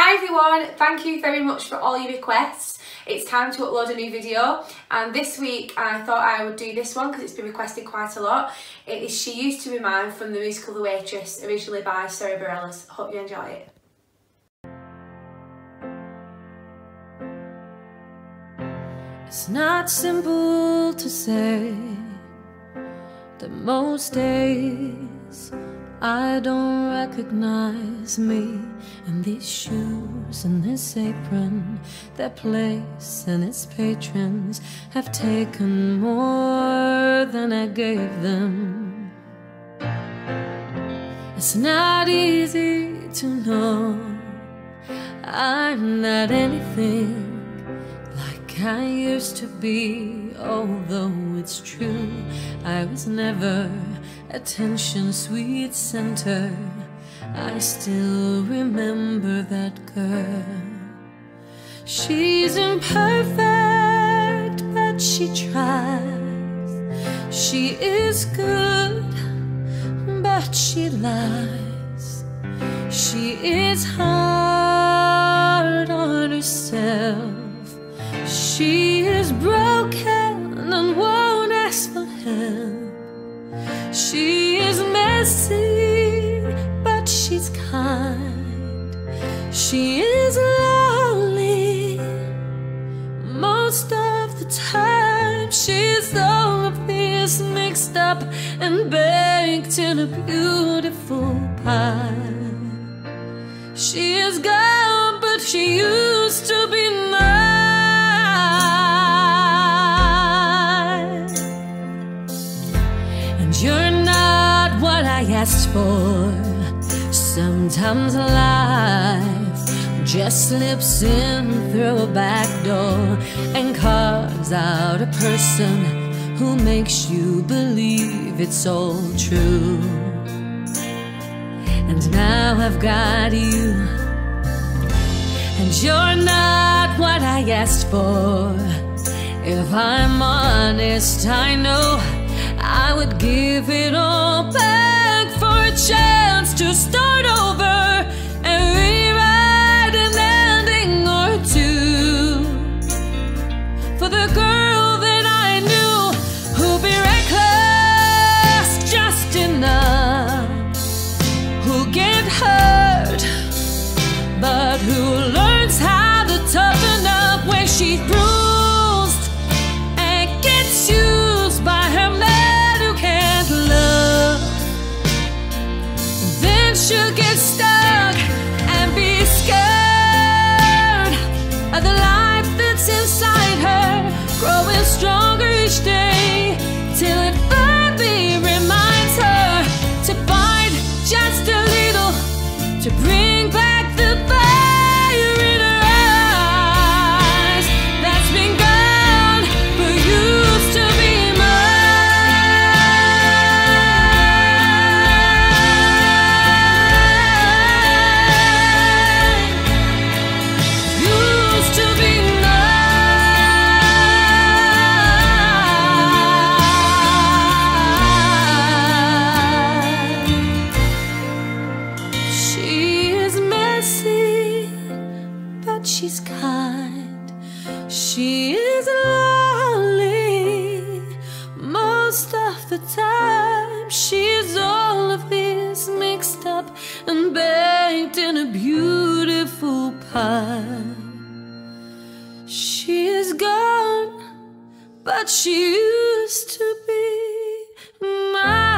Hi everyone, thank you very much for all your requests. It's time to upload a new video, and this week I thought I would do this one because it's been requested quite a lot. It is She Used to Be Mine from the musical The Waitress, originally by Sara Bareilles. Hope you enjoy it. It's not simple to say that most days I don't recognize me, and these shoes and this apron, their place and its patrons have taken more than I gave them. It's not easy to know I'm not anything like I used to be, although it's true I was never attention, sweet center. I still remember that girl. She's imperfect, but she tries. She is good, but she lies. She is hard on herself. She is broken and won't ask for help. She is messy, but she's kind. She is lonely most of the time. She's all of this mixed up and baked in a beautiful pie. She is gone, but she used to be mine. You're not what I asked for. Sometimes life just slips in through a back door and carves out a person who makes you believe it's all true. And now I've got you, and you're not what I asked for. If I'm honest, I know I would give it all back for a chance to start over and rewrite an ending or two for the girl that I knew, who'd be reckless just enough, who'd get hurt, but who learns how to toughen up when she's bruised and gets used by her man. She'll get stuck and be scared of the life that's inside her, growing stronger each day till it finally reminds her to fight just a little to bring back the fire in her eyes that's been gone but used to be mine. She's kind, she is lonely most of the time. She's all of this mixed up and baked in a beautiful pie. She is gone, but she used to be mine.